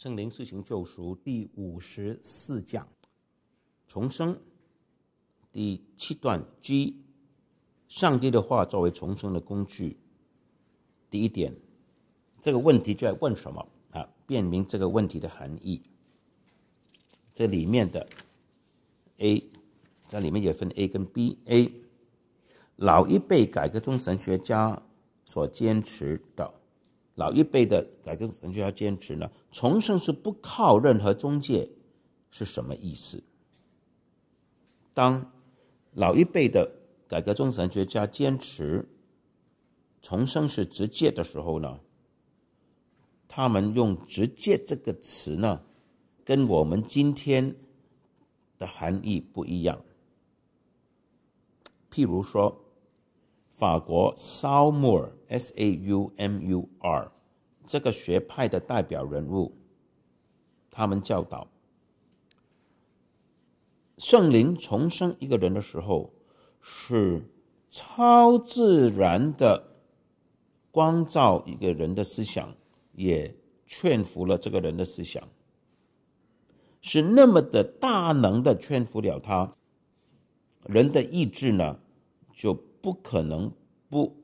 圣灵施行救赎第54讲重生第7段 G 上帝的话作为重生的工具。第一点，这个问题就在问什么啊？辨明这个问题的含义。这里面的 A， 这里面也分 A 跟 B。A， 老一辈改革中神学家所坚持的，老一辈的改革中神学家坚持呢，重生是不靠任何中介，是什么意思？当老一辈的改革中神学家坚持重生是直接的时候呢，他们用直接这个词呢，跟我们今天的含义不一样。譬如说，法国 Saumur (S-A-U-M-U-R) 这个学派的代表人物，他们教导圣灵重生一个人的时候，是超自然的光照一个人的思想，也劝服了这个人的思想，是那么的大能的劝服了他，人的意志呢就不可能不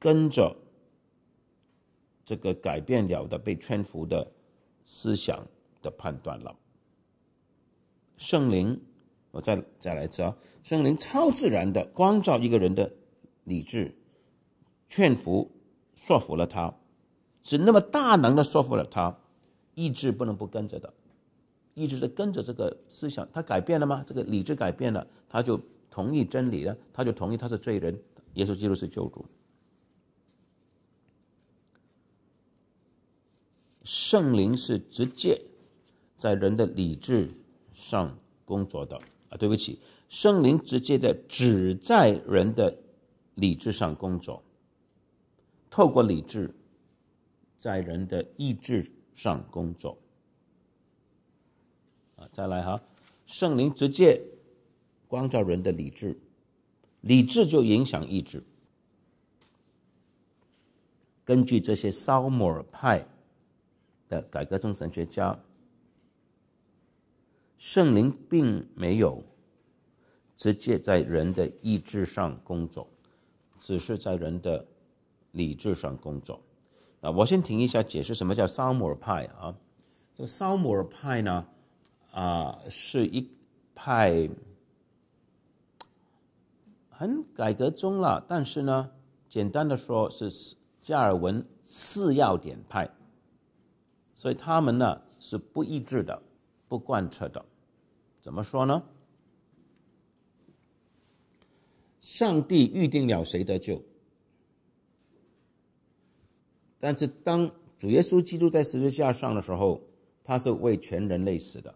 跟着这个改变了的被劝服的思想的判断了。圣灵，我再来一次啊，圣灵超自然的光照一个人的理智，劝服说服了他，是那么大能的说服了他，意志不能不跟着的，意志的跟着这个思想，他改变了吗？这个理智改变了，他就同意真理了，他就同意他是罪人，耶稣基督是救主。圣灵是直接在人的理智上工作的啊，对不起，圣灵直接的只在人的理智上工作，透过理智在人的意志上工作。再来哈，圣灵直接光照人的理智，理智就影响意志。根据这些萨姆尔派的改革中神学家，圣灵并没有直接在人的意志上工作，只是在人的理智上工作。我先停一下，解释什么叫萨姆尔派啊？这个萨姆尔派呢，是一派很改革中了，但是呢，简单的说是加尔文四要点派，所以他们呢是不一致的，不贯彻的。怎么说呢？上帝预定了谁得救，但是当主耶稣基督在十字架上的时候，他是为全人类死的。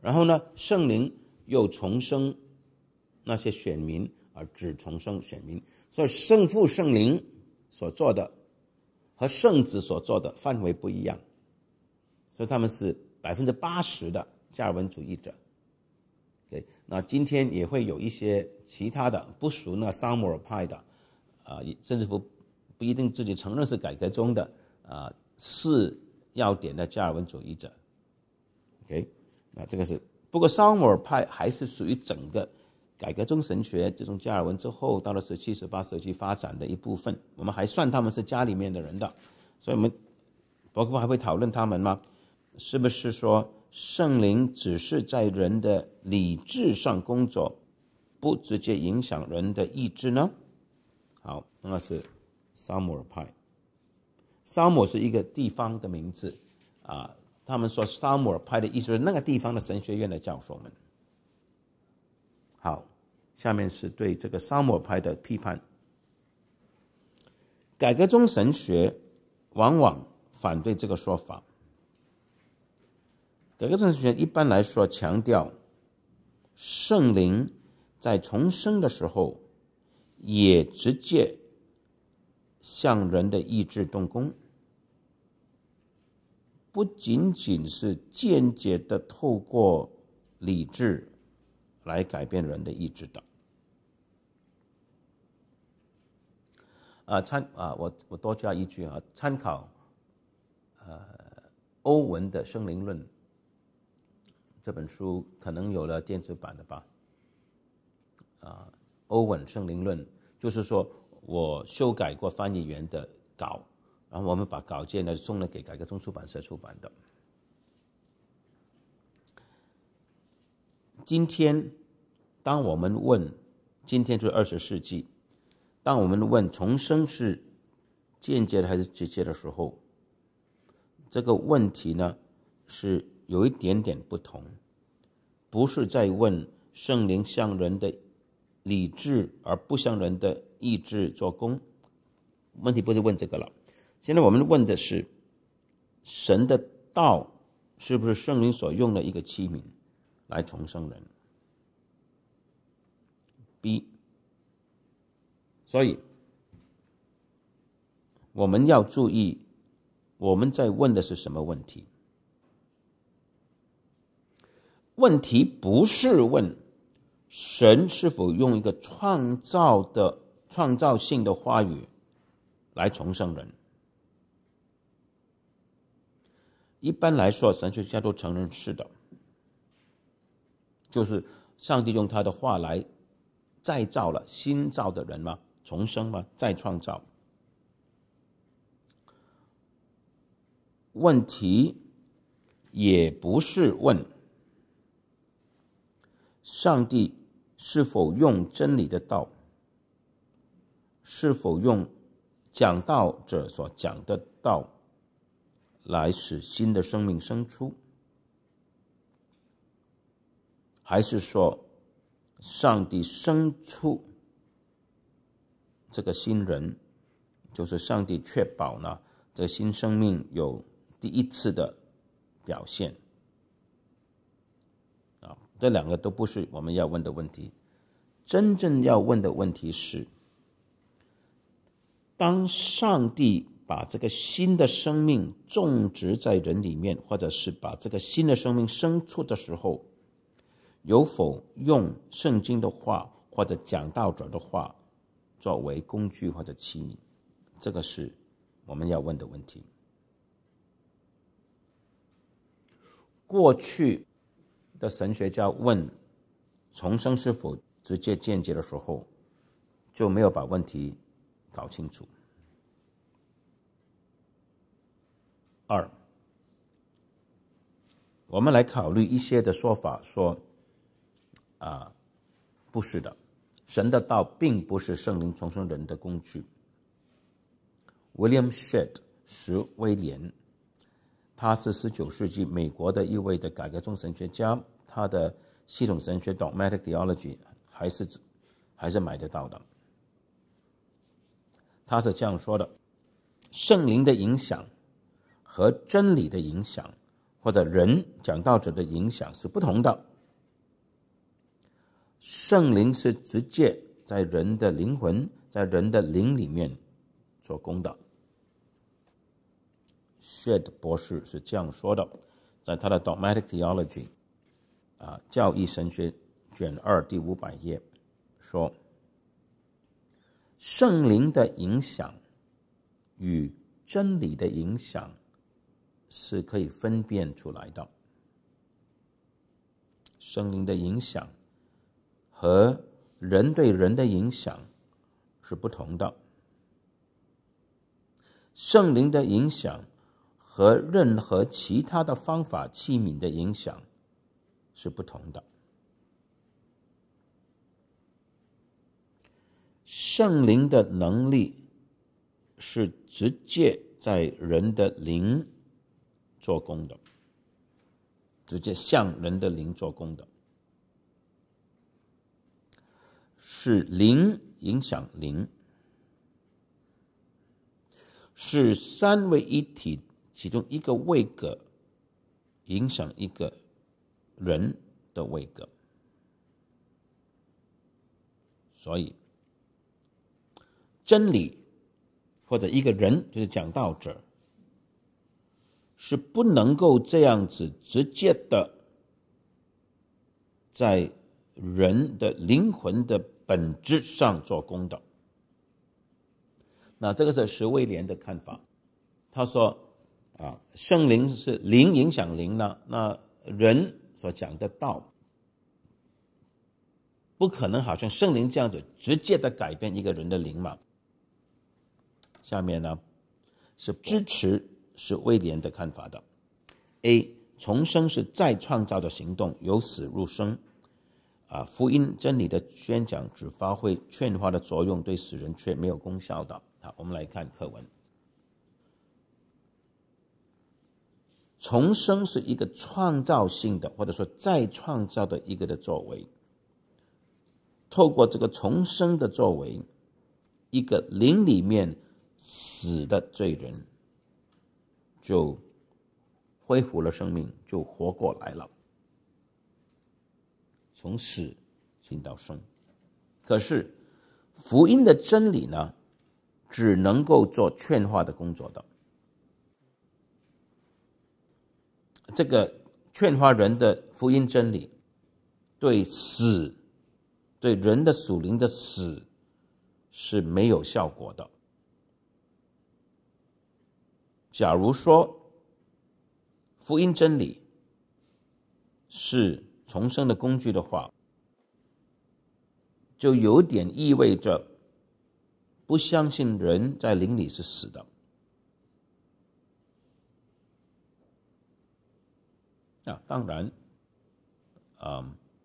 然后呢，圣灵又重生那些选民，而只重生选民。所以圣父圣灵所做的和圣子所做的范围不一样，所以他们是 80% 的加尔文主义者。对，那今天也会有一些其他的不属那萨姆尔派的甚至不一定自己承认是改革中的是要点的加尔文主义者。 OK， 那这个是，不过萨姆尔派还是属于整个改革中神学，这种加尔文之后到了17、18世纪发展的一部分，我们还算他们是家里面的人的，所以我们包括还会讨论他们吗？是不是说圣灵只是在人的理智上工作，不直接影响人的意志呢？好，那是萨姆尔派。萨姆是一个地方的名字啊，他们说萨姆尔派的意思是那个地方的神学院的教授们。好，下面是对这个萨姆尔派的批判。改革中神学往往反对这个说法。改革中神学一般来说强调，圣灵在重生的时候也直接向人的意志动工，不仅仅是间接的透过理智来改变人的意志的。我多加一句啊，参考欧文的《生灵论》这本书，可能有了电子版的吧？欧文《生灵论》就是说我修改过翻译员的稿，然后我们把稿件呢送了给改革宗出版社出版的。今天，当我们问，今天是20世纪，当我们问重生是间接的还是直接的时候，这个问题呢是有一点点不同，不是在问圣灵向人的理智而不向人的意志做工，问题不是问这个了。现在我们问的是神的道是不是圣灵所用的一个器皿来重生人。 B， 所以我们要注意我们在问的是什么问题。问题不是问神是否用一个创造性的话语来重生人。一般来说，神学家都承认是的，就是上帝用他的话来再造了新造的人吗？重生吗？再创造。问题也不是问上帝是否用真理的道，是否用讲道者所讲的道来使新的生命生出，还是说上帝生出这个新人，就是上帝确保呢这个新生命有第一次的表现啊，这两个都不是我们要问的问题。真正要问的问题是，当上帝把这个新的生命种植在人里面，或者是把这个新的生命生出的时候，有否用圣经的话或者讲道者的话作为工具或者器皿，这个是我们要问的问题。过去的神学家问重生是否直接间接的时候，就没有把问题搞清楚。二，我们来考虑一些的说法，说不是的，神的道并不是圣灵重生人的工具。William Shedd 石威廉，他是19世纪美国的一位的改革宗神学家，他的系统神学 Dogmatic Theology 还是买得到的。他是这样说的：圣灵的影响和真理的影响，或者人讲道者的影响是不同的。圣灵是直接在人的灵魂，在人的灵里面做工的。Shedd 博士是这样说的，在他的 Dogmatic Theology 教义神学卷2第500页说，圣灵的影响与真理的影响是可以分辨出来的。圣灵的影响和人对人的影响是不同的。圣灵的影响和任何其他的方法器皿的影响是不同的。圣灵的能力是直接在人的灵做工的，直接向人的灵做工的，是灵影响灵，是三位一体其中一个位格影响一个人的位格。所以真理或者一个人就是讲道者是不能够这样子直接的在人的灵魂的本质上做工的。那这个是石威廉的看法，他说啊，圣灵是灵影响灵呢，那人所讲的道，不可能好像圣灵这样子直接的改变一个人的灵嘛。下面呢是支持是威廉的看法的。 A. 重生是再创造的行动，由死入生。啊，福音真理的宣讲只发挥劝化的作用，对死人却没有功效的。好，我们来看课文。重生是一个创造性的，或者说再创造的一个的作为。透过这个重生的作为，一个灵里面死的罪人就 恢复了生命，就活过来了，从死进到生。可是福音的真理呢，只能够做劝化的工作的。这个劝化人的福音真理，对死，对人的属灵的死是没有效果的。假如说 福音真理是重生的工具的话，就有点意味着不相信人在灵里是死的啊。当然，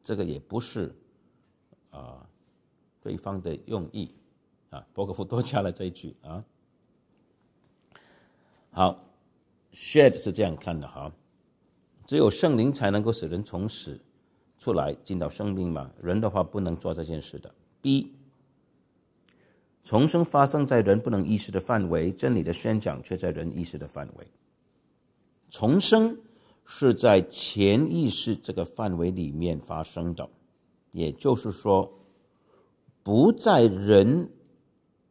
这个也不是对方的用意啊。伯格夫多加了这一句啊。好。 Shed 是这样看的哈，只有圣灵才能够使人从死出来进到生命嘛，人的话不能做这件事的。B， 重生发生在人不能意识的范围，真理的宣讲却在人意识的范围。重生是在潜意识这个范围里面发生的，也就是说，不在人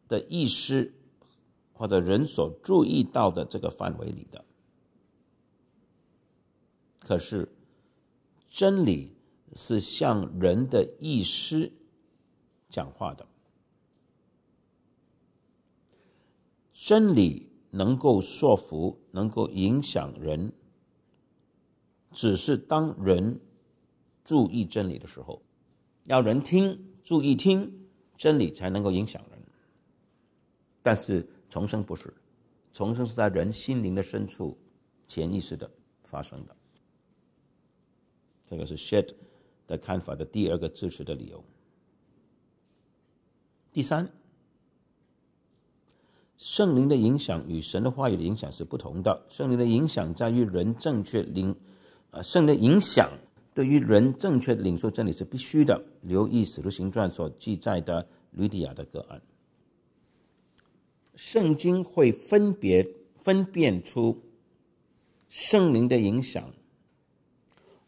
的意识或者人所注意到的这个范围里的。 可是，真理是向人的意识讲话的。真理能够说服，能够影响人，只是当人注意真理的时候，要人听，注意听，真理才能够影响人。但是重生不是，重生是在人心灵的深处、潜意识的发生的。 这个是 Shed 的看法的第二个支持的理由。第三，圣灵的影响与神的话语的影响是不同的。圣灵的影响在于人正确领，圣灵的影响对于人正确领受真理是必须的。留意《使徒行传》所记载的吕底亚的个案。圣经会分辨出圣灵的影响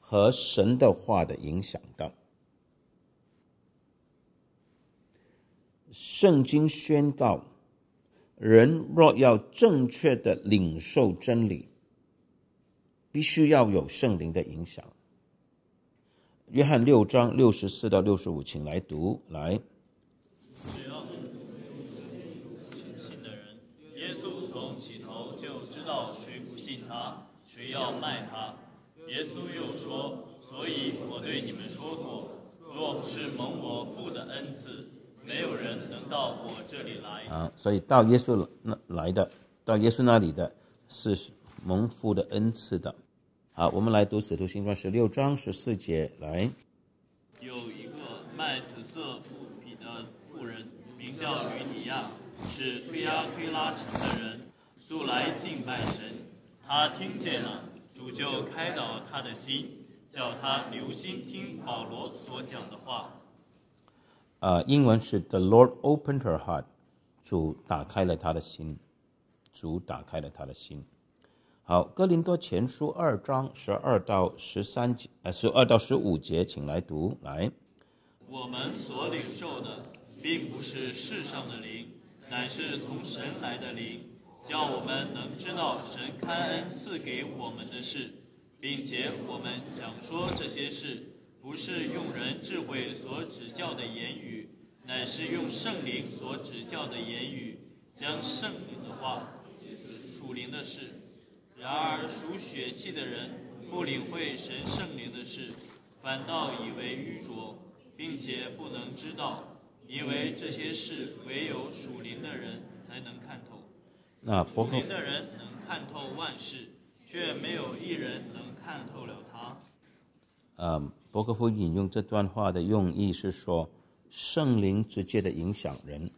和神的话的影响的。圣经宣告，人若要正确的领受真理，必须要有圣灵的影响。约翰6章64到65，请来读来。 耶稣又说：“所以我对你们说过，若不是蒙我父的恩赐，没有人能到我这里来。”啊，所以到耶稣那来的，到耶稣那里的是蒙父的恩赐的。好，我们来读《使徒行传》16章14节来。有一个卖紫色布匹的妇人，名叫吕底亚，是推拉推拉城的人，素来敬拜神。他听见了 主就开导他的心，叫他留心听保罗所讲的话。英文是 The Lord opened her heart， 主打开了他的心，主打开了他的心。好，《哥林多前书》2章12到13节，12到15节，请来读来。我们所领受的，并不是世上的灵，乃是从神来的灵， 叫我们能知道神开恩赐给我们的事，并且我们讲说这些事，不是用人智慧所指教的言语，乃是用圣灵所指教的言语，将圣灵的话、属灵的事、然而属血气的人不领会神圣灵的事，反倒以为愚拙，并且不能知道，以为这些事唯有属灵的人才能看透。属灵的人能看透万事，却没有一人能看透了他。伯克夫引用这段话的用意是说，圣灵直接的影响人。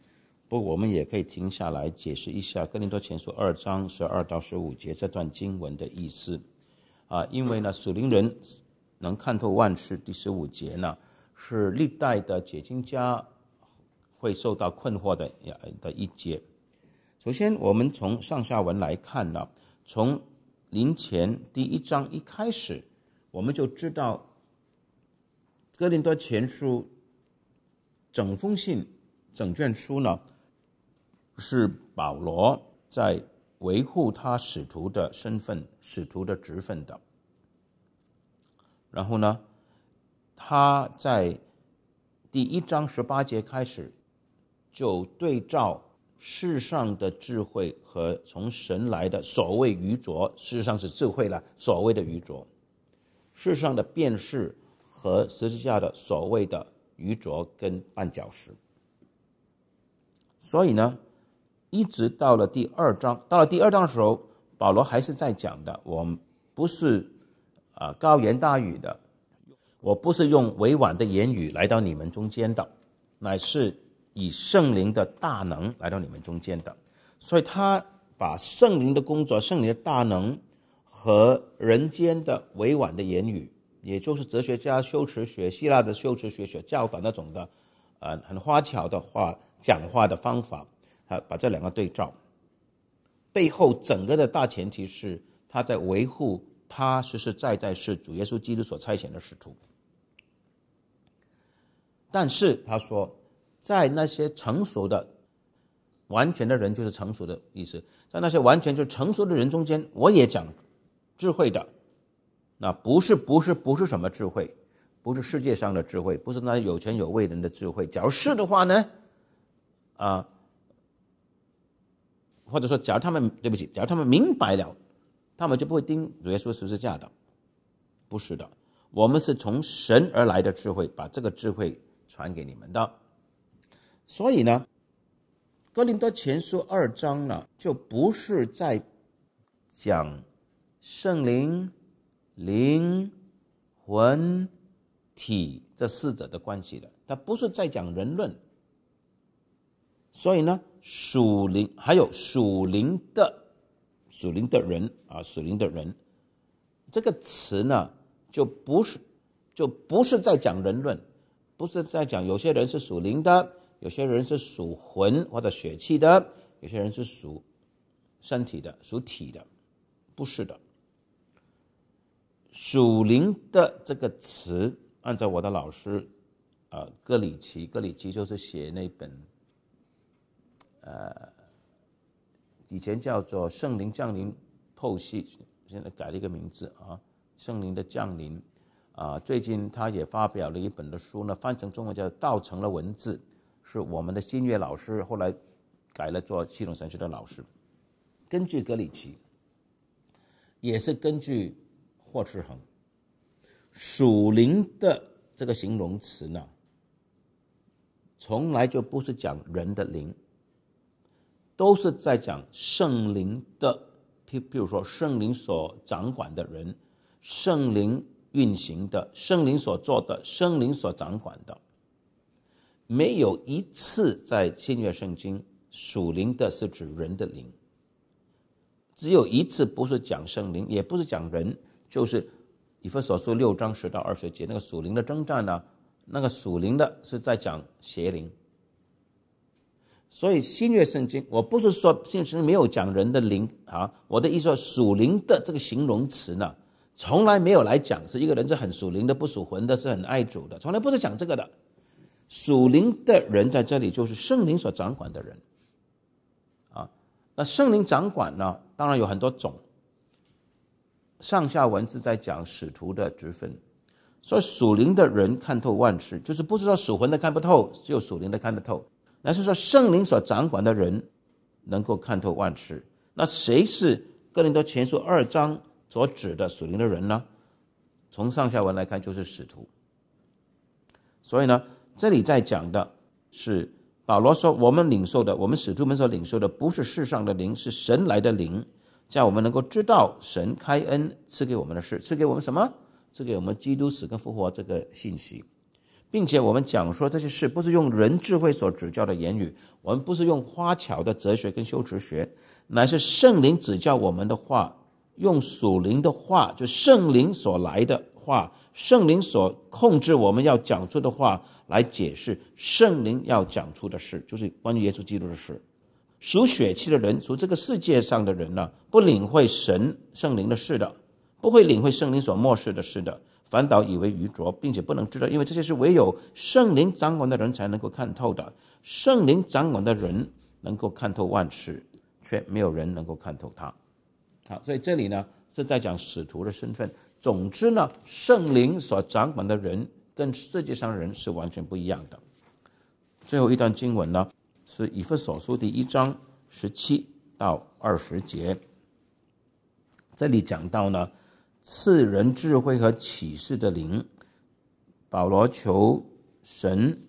不过我们也可以停下来解释一下哥林多前书2章12到15节这段经文的意思因为呢，属灵人能看透万事第15节呢，是历代的解经家会受到困惑 的一节。首先我们从上下文来看呢，从林前第1章一开始，我们就知道哥林多前书整封信整卷书呢，是保罗在维护他使徒的身份、使徒的职分的。然后呢，他在第1章18节开始，就对照世上的智慧和从神来的所谓愚拙，事实上是智慧了，所谓的愚拙，世上的辨识和十字架的所谓的愚拙跟绊脚石。所以呢，一直到了第2章，到了第2章的时候，保罗还是在讲的，我不是高言大语的，我不是用委婉的言语来到你们中间的，乃是以圣灵的大能来到你们中间的。所以他把圣灵的工作、圣灵的大能和人间的委婉的言语，也就是哲学家修辞学、希腊的修辞学所教导那种的很花巧的话、讲话的方法，把这两个对照。背后整个的大前提是他在维护他实实在在是主耶稣基督所差遣的使徒。但是他说，在那些成熟的完全的人，就是成熟的意思，在那些完全就成熟的人中间，我也讲智慧的，那不是什么智慧，不是世界上的智慧，不是那有权有位人的智慧。假如是的话呢，或者说假如他们明白了，他们就不会盯主耶稣十字架的。不是的，我们是从神而来的智慧，把这个智慧传给你们的。所以呢，哥林多前书2章呢，就不是在讲圣灵、灵、魂、体这四者的关系的，它不是在讲人论。所以呢，属灵还有属灵的人属灵的人这个词呢，就不是在讲人论，不是在讲有些人是属灵的，有些人是属魂或者血气的，有些人是属身体的、属体的，不是的。属灵的这个词，按照我的老师戈里奇就是写那本以前叫做《圣灵降临透析》，现在改了一个名字啊，《圣灵的降临》最近他也发表了一本的书呢，翻成中文叫《道成了文字》，是我们的新月老师后来改了做系统神学的老师。根据格里奇，也是根据霍士恒，属灵的这个形容词呢，从来就不是讲人的灵，都是在讲圣灵的，譬如说圣灵所掌管的人，圣灵运行的，圣灵所做的，圣灵所掌管的。没有一次在新约圣经属灵的是指人的灵，只有一次不是讲圣灵，也不是讲人，就是以弗所书6章10到20节那个属灵的征战呢，那个属灵的是在讲邪灵。所以新约圣经，我不是说新约圣经没有讲人的灵我的意思说属灵的这个形容词呢，从来没有来讲是一个人是很属灵的，不属魂的，是很爱主的，从来不是讲这个的。属灵的人在这里就是圣灵所掌管的人那圣灵掌管呢，当然有很多种，上下文是在讲使徒的职分。所以属灵的人看透万事，就是不是说属魂的看不透，只有属灵的看得透，乃是说圣灵所掌管的人能够看透万事。那谁是哥林多前书2章所指的属灵的人呢，从上下文来看就是使徒。所以呢，这里在讲的是保罗说，我们领受的，我们使徒们所领受的，不是世上的灵，是神来的灵，这样我们能够知道神开恩赐给我们的事，赐给我们什么？赐给我们基督死跟复活这个信息。并且我们讲说这些事不是用人智慧所指教的言语，我们不是用花巧的哲学跟修辞学，乃是圣灵指教我们的话，用属灵的话，就圣灵所来的话，圣灵所控制我们要讲出的话，来解释圣灵要讲出的事，就是关于耶稣基督的事。属血气的人，属这个世界上的人呢，不领会神圣灵的事的，不会领会圣灵所漠视的事的，反倒以为愚拙，并且不能知道，因为这些是唯有圣灵掌管的人才能够看透的。圣灵掌管的人能够看透万事，却没有人能够看透他。好，所以这里呢是在讲使徒的身份。总之呢，圣灵所掌管的人跟世界上的人是完全不一样的。最后一段经文呢是以弗所书第1章17到20节，这里讲到呢赐人智慧和启示的灵。保罗求神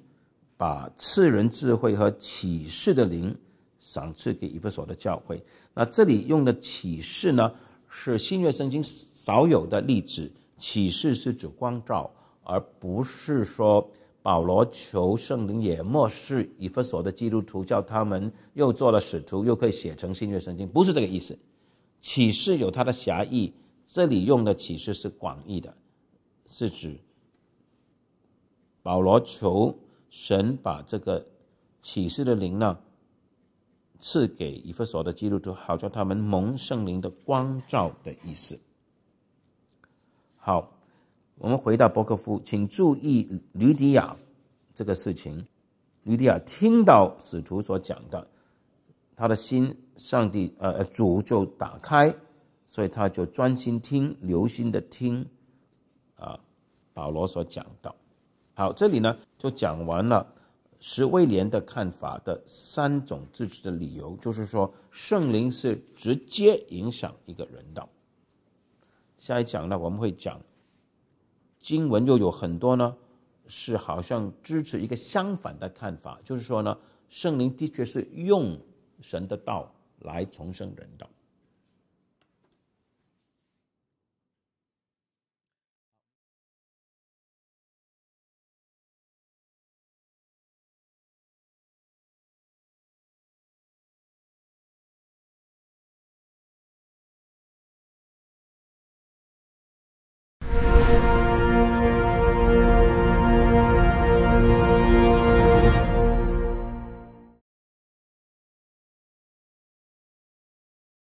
把赐人智慧和启示的灵赏赐给以弗所的教会。那这里用的启示呢，是新约圣经少有的例子，启示是指光照，而不是说保罗求圣灵也漠视以弗所的基督徒，叫他们又做了使徒，又可以写成新约圣经，不是这个意思。启示有它的狭义，这里用的启示是广义的，是指保罗求神把这个启示的灵呢赐给以弗所的基督徒，好叫他们蒙圣灵的光照的意思。好，我们回到伯克夫，请注意吕底亚这个事情。吕底亚听到使徒所讲的，他的心主就打开，所以他就专心听，留心的听保罗所讲到。好，这里呢就讲完了石威廉的看法的3种支持的理由，就是说圣灵是直接影响一个人的。下一讲呢我们会讲经文又有很多呢是好像支持一个相反的看法，就是说呢圣灵的确是用神的道来重生人的。